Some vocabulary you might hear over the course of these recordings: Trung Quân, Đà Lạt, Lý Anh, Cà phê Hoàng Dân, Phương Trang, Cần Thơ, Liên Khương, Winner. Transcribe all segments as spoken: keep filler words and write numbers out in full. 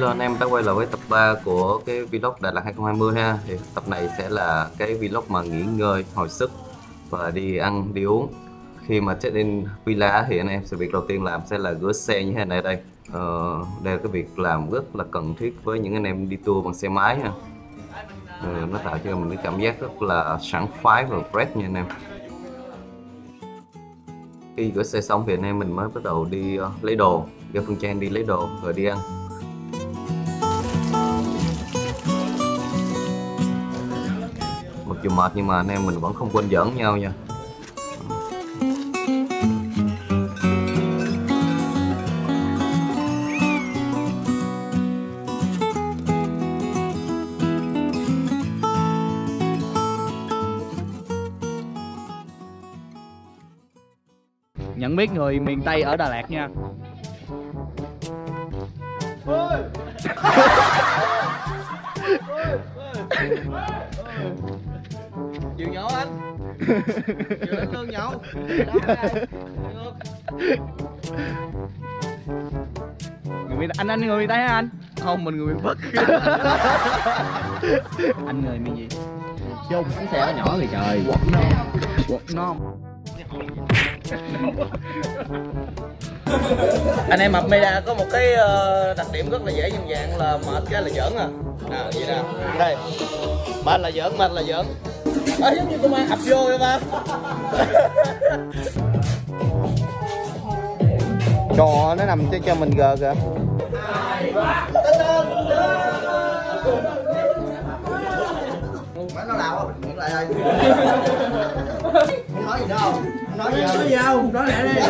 Hello anh em đã quay lại với tập ba của cái vlog Đà Lạt hai không hai không ha. Thì tập này sẽ là cái vlog mà nghỉ ngơi, hồi sức và đi ăn, đi uống. Khi mà check in villa thì anh em sẽ việc đầu tiên làm sẽ là rửa xe như thế này đây. Ờ, đây là cái việc làm rất là cần thiết với những anh em đi tour bằng xe máy ha. Ừ, nó tạo cho mình cái cảm giác rất là sảng khoái và fresh nha anh em. Khi rửa xe xong thì anh em mình mới bắt đầu đi uh, lấy đồ, ra Phương Trang đi lấy đồ rồi đi ăn. Mặc dù mệt nhưng mà anh em mình vẫn không quên giỡn nhau nha. Nhận biết người miền Tây ở Đà Lạt nha. Chịu nhổ anh. Chịu đánh lương nhổ. Anh anh người miền Tây hả anh? Không, mình người miền Bắc. Anh người miền gì? Chung cái xe nó nhỏ rồi trời. Quật non. Quật non. Anh em mập Meda có một cái đặc điểm rất là dễ nhận dạng là mệt cái là giỡn à. Nào vậy nè, đây mệt là giỡn, mệt là giỡn à, giống như công an ập vô vậy ba. Trời nó nằm cho, cho mình gờ kìa. Nó đào không? Miệng lại đây. Không nói gì đâu. Nói gì nói gì không? Nói lẹ đi.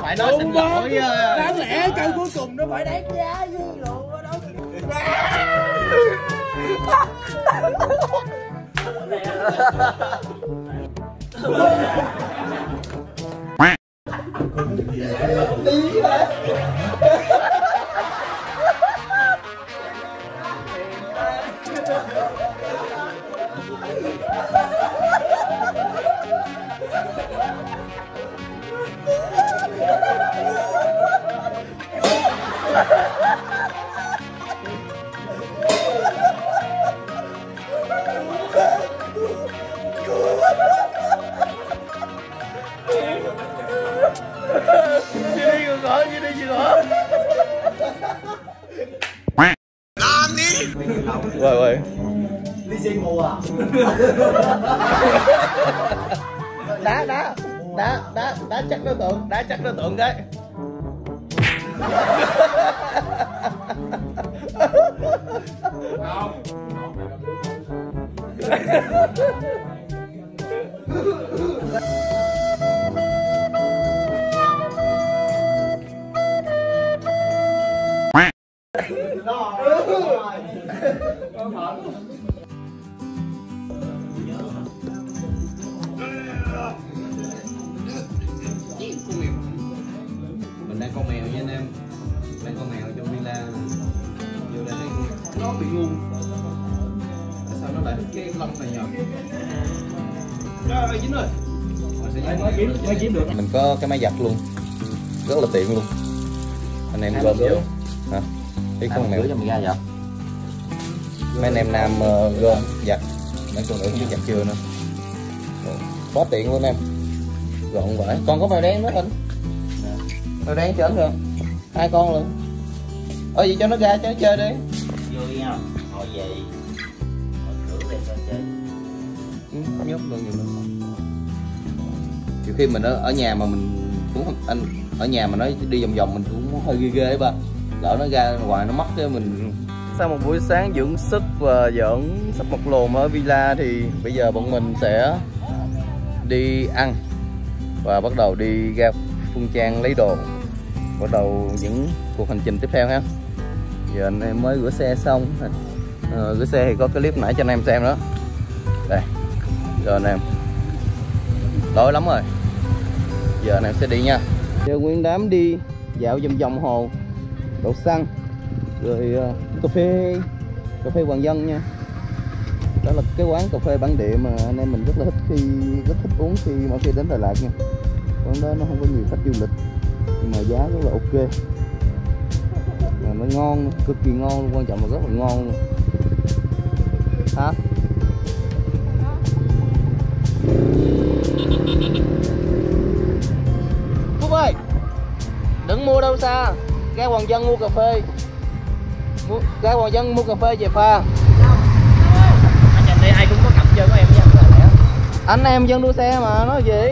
Phải nói xin lỗi. Đáng lẽ câu cuối cùng nó phải đáng giá với lụa đó. Rồi rồi. Đi xe mùa à? Đá đá đá đá đá chắc đối tượng, đá chắc đối tượng đấy. Không. Mình đang con mèo nha anh em, đang con mèo trong villa này. Vừa đã thấy nó bị ngu, tại sao nó lại thích cái lông này nhờ? Trời ơi dính rồi, mới kiếm, mới kiếm được. Mình có cái máy giặt luôn, rất là tiện luôn. Anh em gom vô, hả? Cái con mèo cho mình ra vậy? Mấy anh em nam gom giặt, mấy con nữ cũng giặt chưa nữa. Quá tiện luôn em, gọn vãi. Còn có mèo đen nữa anh? Mèo đen chởn rồi, hai con luôn. Ôi vậy cho nó ra cho nó chơi đi. Vui nha, thôi vậy. Mở cửa lên cho chơi. Ừ, nhốt luôn nhiều lắm. Nhiều khi mình ở, ở nhà mà mình cũng anh ở nhà mà nó đi vòng vòng mình cũng hơi ghê ghê ba. Lỡ nó ra ngoài nó mất cái mình. Sau một buổi sáng dưỡng sức và dưỡng sắp một lồn ở villa thì bây giờ bọn mình sẽ đi ăn và bắt đầu đi ra Phương Trang lấy đồ, bắt đầu những cuộc hành trình tiếp theo ha. Giờ anh em mới rửa xe xong, ờ, rửa xe thì có clip nãy cho anh em xem đó. Đây, rồi anh em, tối lắm rồi, giờ anh em sẽ đi nha. Giờ nguyên đám đi dạo vòng vòng hồ, đậu xăng, rồi uh, cà phê, cà phê Hoàng Dân nha. Đó là cái quán cà phê bản địa mà anh em mình rất là thích khi rất thích uống khi mỗi khi đến Đà Lạt nha. Quán đó nó không có nhiều khách du lịch nhưng mà giá rất là ok. mới ngon, cực kỳ ngon, quan trọng là rất là ngon luôn. Hả? Phúc ơi, đừng mua đâu xa, ra Quảng Dân mua cà phê, mua, ra Quảng Dân mua cà phê về pha. Anh nhìn đi, ai cũng có cặp chơi của em nha. Anh em Dân đua xe mà, nói gì?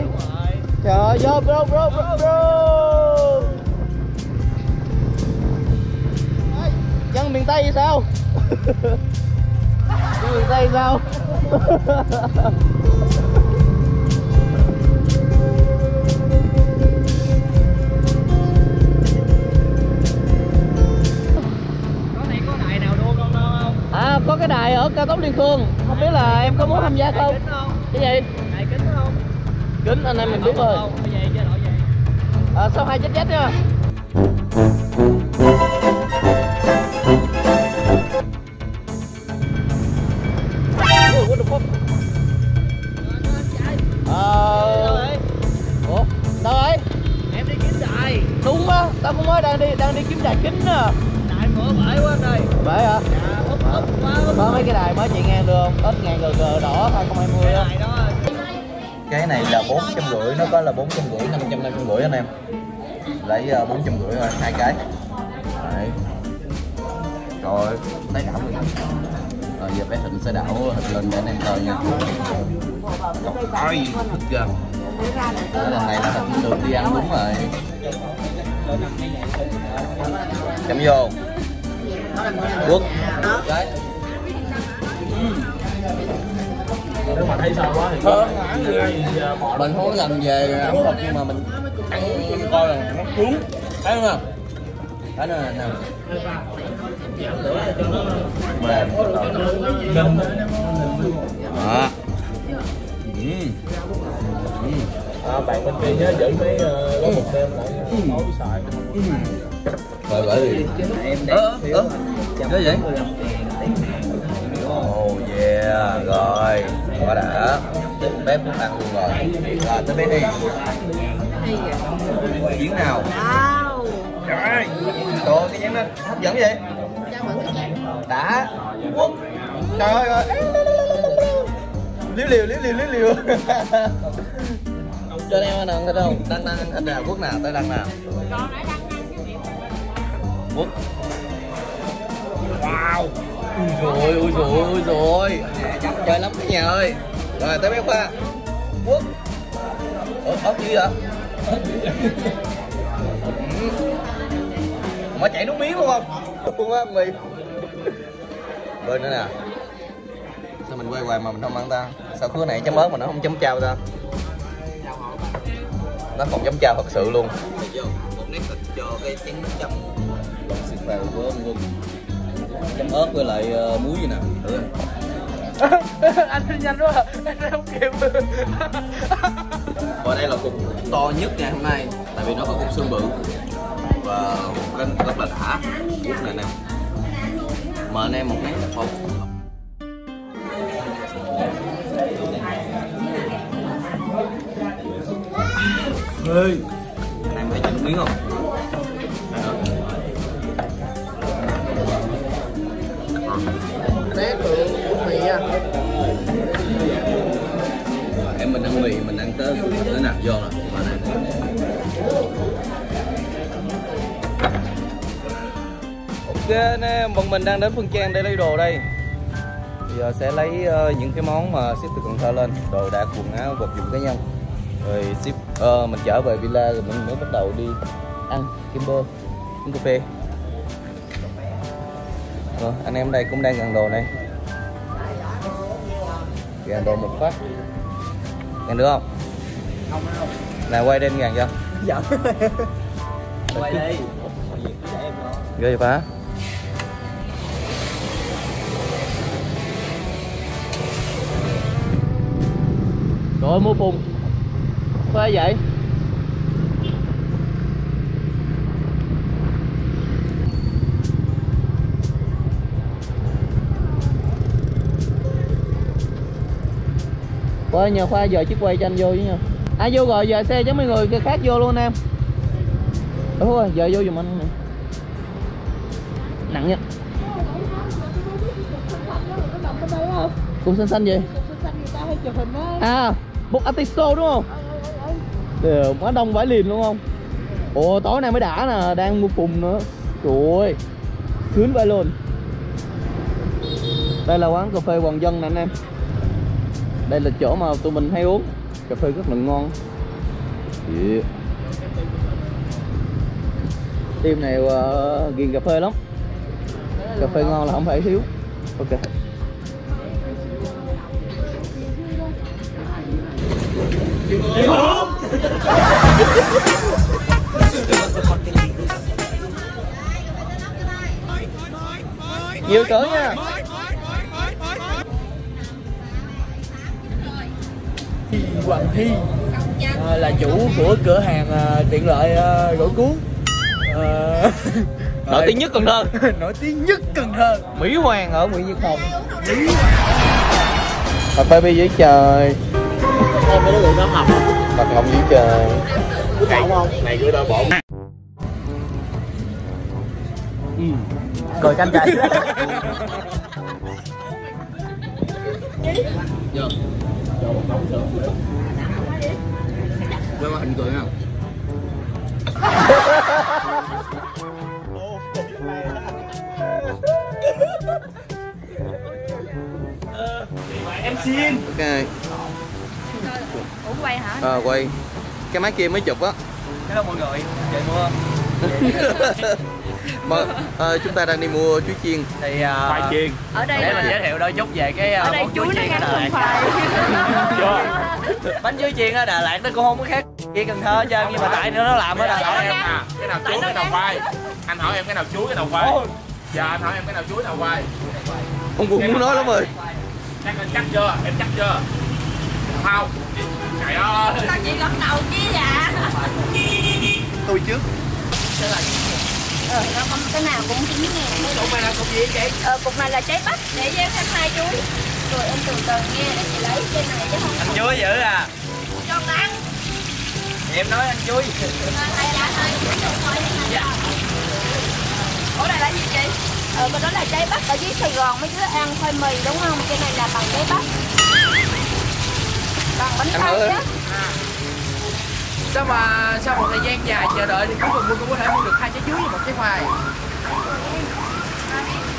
Trời ơi, bro, bro, bro, bro. Dân miền Tây sao? Dân miền Tây sao? À, có cái đài ở cao tốc Liên Khương, không biết là em có muốn tham gia không? Cái gì? Đài kính không? Kính, anh em mình biết rồi. À, sau hai chết chết nha. Ủa, đâu ấy? Em đi kiếm đài. Đúng á, tao cũng mới đang đi đang đi kiếm đài kính nè. Đài mở bể quá anh ơi. Bể hả? Có mấy cái đài mới chị ngang được không? Ít ngang gờ gờ đỏ hai không hai không á. Cái này là bốn trăm rưỡi, nó có là bốn trăm rưỡi, năm trăm năm mươi rưỡi anh em. Lấy bốn trăm rưỡi thôi, hai cái. Đấy. Rồi, thấy đảo rồi. Rồi giờ bé Thịnh sẽ đảo Thịnh lên để anh em coi nha. Ôi, thật gần. Lần này là Thịnh được đi ăn đúng rồi. Chấm vô. Quốc. Đấy. Nếu mà thấy sao quá thì có mình không có về ẩm thực, nhưng mà mình ăn coi là nó cuốn, thấy không? Thấy nè nè. Mềm. Đó. Bạn bên kia nhớ giữ mấy gói bột đem lại tối xài. Rồi bởi vì em đang thiếu cái gì? Oh yeah, rồi, quá đã. Bếp cũng ăn luôn rồi. Rồi, tới bé đi. Diễn nào? Trời, trời ơi, cái nhánh nó hấp dẫn vậy? Đã. Quốc. Trời ơi. Liếu liều, liếu liều, liếu liều. Cho em ăn ăn không? Đăng đăng anh nào Quốc nào, tới đăng nào. Quốc. Wow. Ui dồi, ui dồi, ui dồi. Chắc chơi lắm cái nhà ơi. Rồi, tới bé Khoa. Quốc. Ủa, ớt gì vậy? Mà chảy nước miếng luôn không? Luôn á, mì. Bơi nữa nè. Sao mình quay hoài mà mình không ăn ta? Sao khứa này chấm ớt mà nó không chấm chao ta? Nó còn chấm chao thật sự luôn. Chấm ớt với lại uh, muối gì nè. Ừ. Anh nhanh quá à. Anh không kịp. Và đây là cục to nhất ngày hôm nay, tại vì nó có cục xương bự và canh rất là đã. Cục này nè, mời anh em một nén không. Ê, anh em thấy chấm miếng không? Nét tượng của mì nha. Em mình ăn mì, mình ăn tới tới nạp vô rồi. Mà này. Ok nè, bọn mình đang đến Phương Trang để lấy đồ đây. Bây giờ sẽ lấy uh, những cái món mà ship từ Cần Thơ lên, đồ đạc, quần áo, vật dụng cá nhân. Rồi ship uh, mình trở về villa rồi mình mới bắt đầu đi ăn kim bơ, uống cà phê. Ừ, anh em đây cũng đang gần đồ này. Gần đồ một phát. Gần được không? Không đâu. Này quay lên gần chưa? Dạ. Quay đi. Ghê vậy phá. Rồi mua phùng. Phê vậy. Qua nhờ Khoa giờ chiếc quay cho anh vô với nha. À vô rồi, giờ xe cho mấy người khác vô luôn em. Ủa, giờ vô dùm anh nè. nặng nha. Cũng xanh xanh gì? À, một artiso đúng không? Đều quá đông vải liền đúng không? Ủa tối nay mới đã nè, đang mua phùng nữa. Trời ơi, sướng vãi luôn. Đây là quán cà phê Hoàng Dân nè anh em. Đây là chỗ mà tụi mình hay uống cà phê rất là ngon. Yeah. Tiệm này uh, ghiền cà phê lắm. Cà phê ngon là không phải thiếu. Ok. Nhiều cỡ nha. Hoàng Thi à, là chủ của cửa hàng à, tiện lợi à, gỏi cuốn à, nổi tiếng nhất Cần Thơ. Nổi tiếng nhất Cần Thơ. Mỹ Hoàng ở Nguyễn Nhật Hồng. Cà phê bia dưới trời. Cà phê bia dưới trời. Bạc Ngọc dưới trời. Này, này gửi đôi bộ. Ừ. Cười canh chạy. Đưa hình cười không? Em xin. Ok. Ủa quay hả? Ờ quay. Cái máy kia mới chụp á. Hello mọi người, trời mưa. Mà, à, chúng ta đang đi mua chuối chiên thì uh, khoai chiên ở đây để mình giới thiệu đôi chút về cái uh, ở đây chuối nó ngắn hơn khoai. Bánh chuối chiên ở Đà Lạt nó cũng không có khác gì Cần Thơ chứ, nhưng mà tại nữa nó làm ở Đà Lạt em à. Cái nào chuối cái nào khoai, anh hỏi em cái nào chuối cái nào khoai. Dạ anh hỏi em cái nào chuối nào khoai. Ông cũng muốn nói lắm rồi. Chắc chắc chưa em, chắc chưa không? Trời ơi sao chị gật đầu chứ dạ? Tôi trước ờ, nó không, cái nào cũng chín ngàn. Cái cục này là cục gì chị? Ờ, cục này là trái bắp để với tháng hai chuối. Rồi em từ từ nghe để chị lấy trên này chứ không. Anh chuối dữ à? Cho ăn. Thì em nói anh chuối. Ờ, là dạ thôi, chuối được thôi. Dạ. Ủa này là gì chị? Ờ, cái đó là trái bắp, ở dưới Sài Gòn mấy đứa ăn khoai mì đúng không? Cái này là bằng trái bắp. Bằng bánh canh chứ. Sao mà sau một thời gian dài chờ đợi thì cuối cùng tôi cũng có thể mua được hai trái chuối và một trái khoai.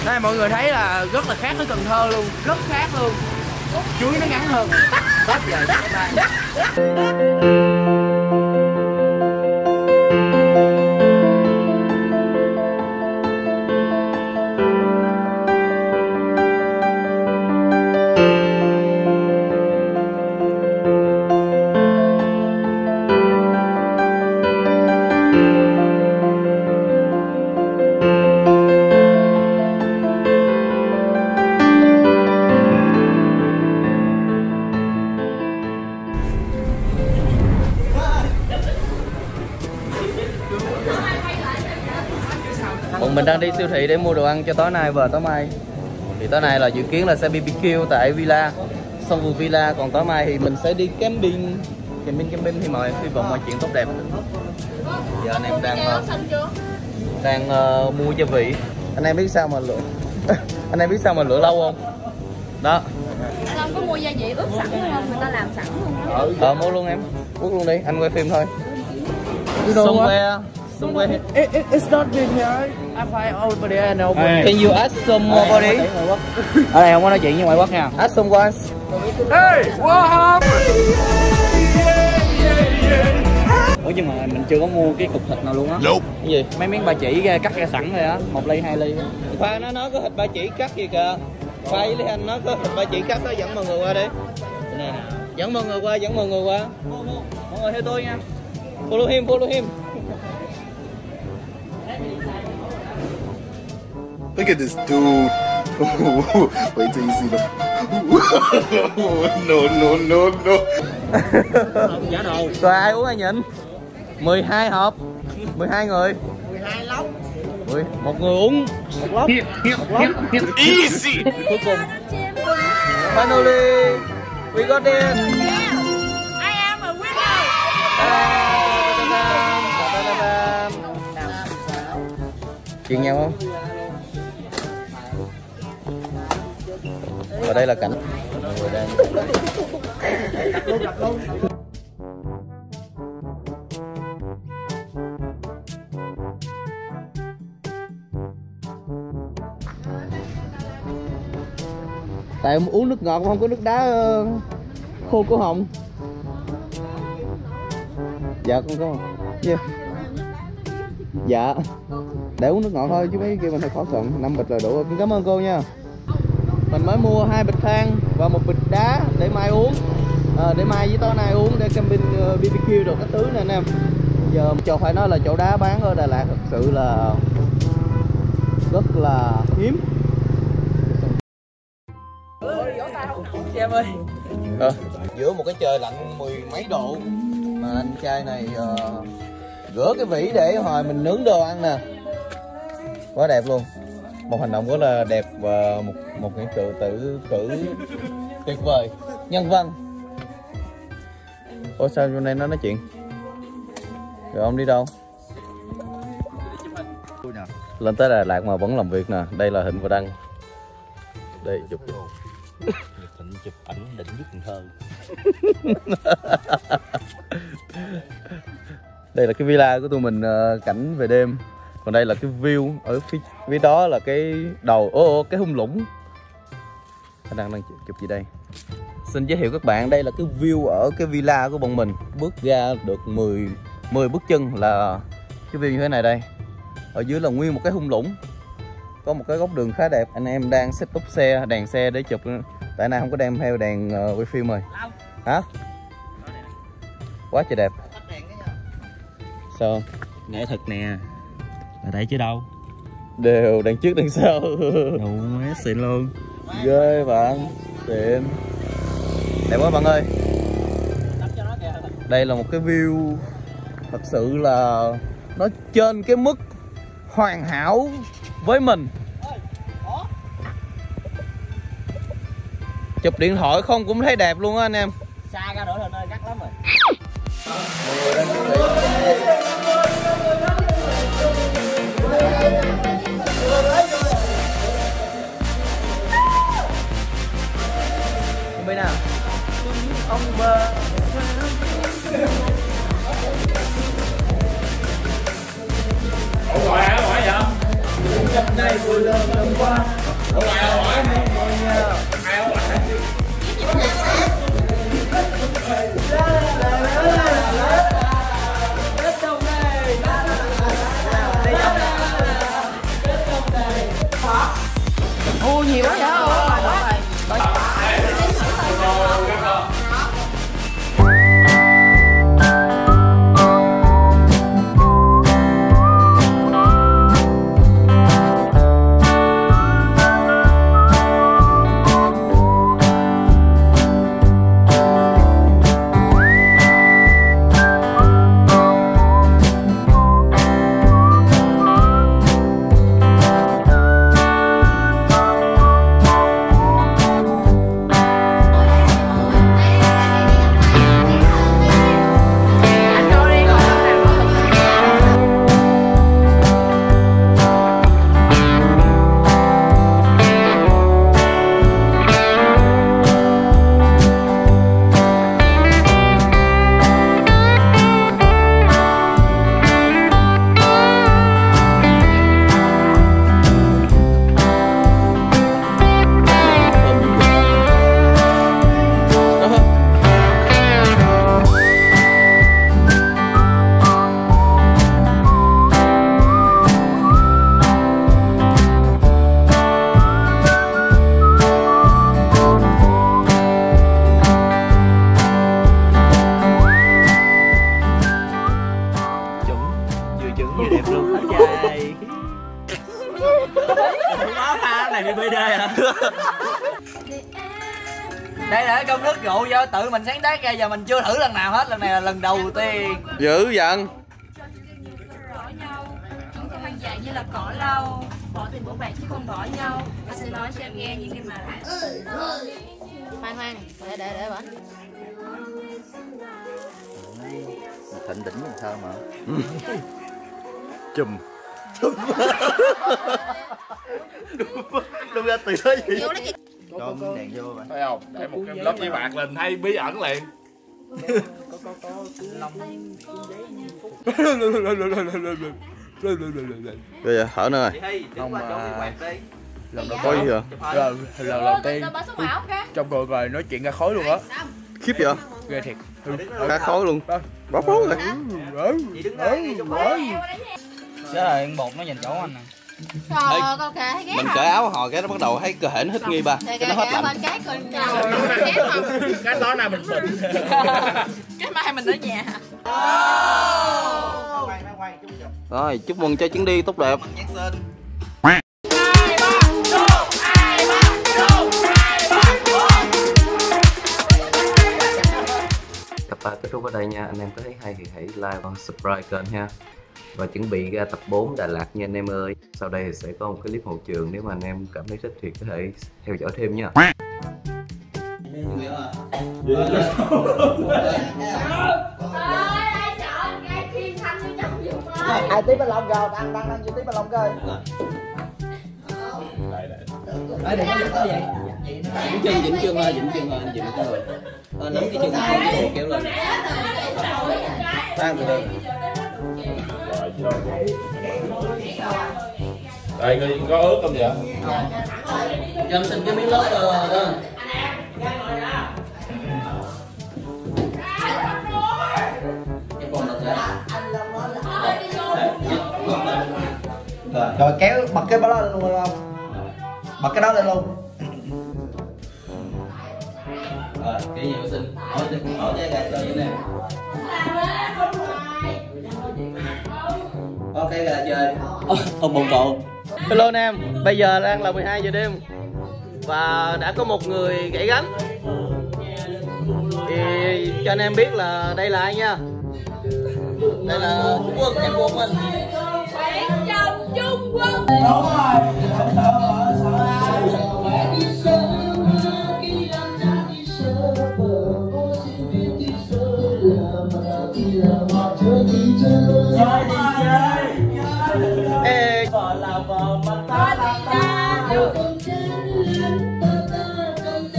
Đây mọi người thấy là rất là khác với Cần Thơ luôn, rất khác luôn. Chuối nó ngắn hơn. Tết giờ tết mai. Mình đang đi siêu thị để mua đồ ăn cho tối nay và tối mai. Thì tối nay là dự kiến là sẽ bê bê kiu tại villa, xong vườn villa. Còn tối mai thì mình sẽ đi camping. Camping camping thì mọi hy vọng mọi chuyện tốt đẹp. Giờ anh em đang đang uh, mua gia vị. Anh em biết sao mà lựa anh em biết sao mà lựa lâu không? Đó. Anh không có mua gia vị ướp sẵn không? Người ta làm sẵn luôn. Ờ mua luôn em, uống luôn đi. Anh quay phim thôi. Somewhere. Somewhere. It, it, it's not been here. I find over there and over there. Can you ask somebody? Ở đây không có nói chuyện với ngoại quốc nha. Ask someone. Hey, what up? Ủa nhưng mà mình chưa có mua cái cục thịt nào luôn á. Cái gì? Mấy miếng ba chỉ cắt ra sẵn rồi á, một ly hai ly. Khoa nó nói có thịt ba chỉ cắt gì kìa. Khoa với Lý Anh nói có thịt ba chỉ cắt đó, dẫn mọi người qua đi. Nè, dẫn mọi người qua, dẫn mọi người qua. Mọi người theo tôi nha. Follow him, follow him. Look at this dude. Wait till you see the. No no no no. Rồi ai uống ai nhịn. mười hai hộp, mười hai người. mười hai lốc. Một người uống một lốc. Easy. Cuối cùng. Finally, we got it. I am a winner. Chuyện nhau không? Và đây là cảnh mọi người đang tại uống nước ngọt không có nước đá khô của họng. Dạ con có yeah. Dạ để uống nước ngọt thôi chứ mấy kia mình hơi khó khăn. Năm bịch là đủ. Cảm ơn cô nha. Mình mới mua hai bịch than và một bịch đá để mai uống à, để mai với tối nay uống để camping uh, bê bê quy được các thứ nè anh em. Giờ chỗ phải nói là chỗ đá bán ở Đà Lạt thật sự là rất là hiếm. À, giữa một cái trời lạnh mười mấy độ mà anh trai này uh, rửa cái vỉ để hồi mình nướng đồ ăn nè, quá đẹp luôn. Một hành động rất là đẹp và một một cái cử tử cử tuyệt vời, nhân văn. Ủa sao hôm nay nó nói chuyện? Rồi ông đi đâu? Lên tới Đà Lạt mà vẫn làm việc nè. Đây là Thịnh và Đăng. Đây chụp Thịnh chụp ảnh đỉnh nhất Cần Thơ. Đây là cái villa của tụi mình, cảnh về đêm. Còn đây là cái view ở phía, phía đó là cái đầu, ô, ô cái hung lũng. Anh đang đang chụp gì đây? Xin giới thiệu các bạn, đây là cái view ở cái villa của bọn mình. Bước ra được mười, mười bước chân là cái view như thế này đây. Ở dưới là nguyên một cái hung lũng. Có một cái góc đường khá đẹp. Anh em đang set up xe, đèn xe để chụp. Tại nay không có đem theo đèn uh, wifi mời. Hả? Quá trời đẹp. Sao? Nghệ thuật nè. Là đây chứ đâu. Đều đằng trước đằng sau. Đủ mé xịn luôn. Ghê bạn. Xịn. Đẹp quá bạn ơi. Đây là một cái view thật sự là nó trên cái mức hoàn hảo với mình. Chụp điện thoại không cũng thấy đẹp luôn á anh em. Xa ra đổi hình ơi, gắt lắm rồi. Bên nào? Ông bơ. Ông gọi hả? Hỏi vậy? Hôm nay vừa lần lần qua. Ông gọi hả? Hỏi ai ông gọi hả? Ô nhiều quá vậy? Đây là cái công thức rượu do tự mình sáng tác ra, giờ mình chưa thử lần nào hết, lần này là lần đầu tiên. Dữ dằn. Chúng tôi hoang dại như là cỏ lau, bỏ tiền bỏ bạc chứ không bỏ nhau. Anh sẽ nói cho em nghe những cái mà. Khoan khoan, để để để bỏ. Thịnh đỉnh làm sao mà. Chùm. Chùm. Đúng ra từ đó vậy. Cho đèn vô vậy. Thấy không? Để một cái lớp giấy bạc lên thấy bí ẩn liền. Có có có lòng giấy thở nữa rồi. Không mà lần đầu coi giờ lần đầu tiên trong người rồi nói chuyện ra khói luôn á, khiếp vậy, ghê thiệt, ra khói luôn, bóp bóp rồi, sẽ là ăn bột nó dành chỗ anh nè. Trời ơi, con kệ thấy ghét. Mình cởi áo hồi cái nó bắt đầu thấy cơ thể nó thích nghi ba. Cái nó hết lạnh. Cái đó là mình bệnh. Cái mai mình ở nhà. Rồi, chúc mừng cho chuyến đi tốt đẹp. Tập ba kết thúc ở đây nha. Anh em có thấy hay thì hãy like và subscribe kênh ha. Và chuẩn bị ra tập bốn Đà Lạt nha anh em ơi. Sau đây sẽ có một cái clip hậu trường, nếu mà anh em cảm thấy thích thì có thể theo dõi thêm nha. Ai tí ba lông rồi, đang đang đang vô tí ba lông coi. Đấy đừng có giật tới vậy. Dĩnh chân, dĩnh chân ơi, dĩnh chân ơi, anh dĩnh chân ơi. Nắm cái chân này kéo lên. Đang từ từ. Đây có, có ướt không vậy? Không. Cho em xin cái miếng lớp đó. Rồi kéo bật cái đó lên luôn, bật cái đó lên luôn. Rồi cái gì xin, hỏi hỏi cái gạt lên nè. Ok là trời. Ông bồn cồn. Hello anh em, bây giờ đang là mười hai giờ đêm và đã có một người gãy gánh. Thì cho anh em biết là đây là ai nha. Đây là Trung Quân, em của mình. Quảng dân Trung Quân. Đúng rồi.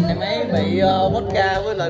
Em ấy bị uh, vodka với lại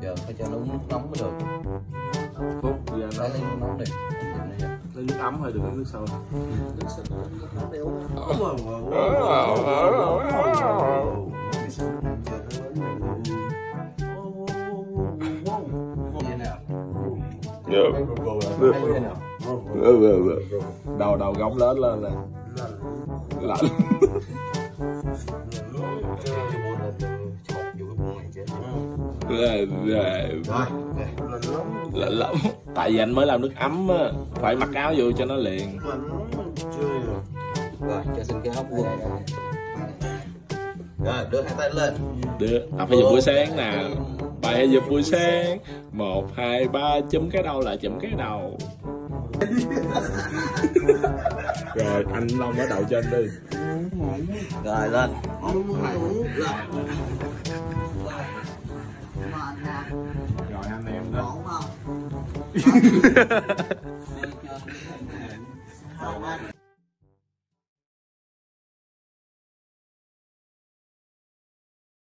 Giờ phải cho nấu nước nóng mới được. Phút giờ phải lấy nước nóng đi. Lấy nước ấm thôi, đừng lấy nước sôi. Nước sôi nước nóng đi uống. Đầu đầu góng lớn lên nè. Lạnh. Rồi, lạnh lắm. Tại vì anh mới làm nước ấm á, phải mặc áo vô cho nó liền. Rồi, cho xin cái áo của Rồi, đưa hai tay lên. Đưa, tập hay dục buổi sáng nè. Bài hay dục buổi sáng. Một, hai, ba, chấm cái đầu lại, chấm cái đầu. Rồi, anh Long ở đầu trên đi. Rồi, lên. Rồi, anh em lên.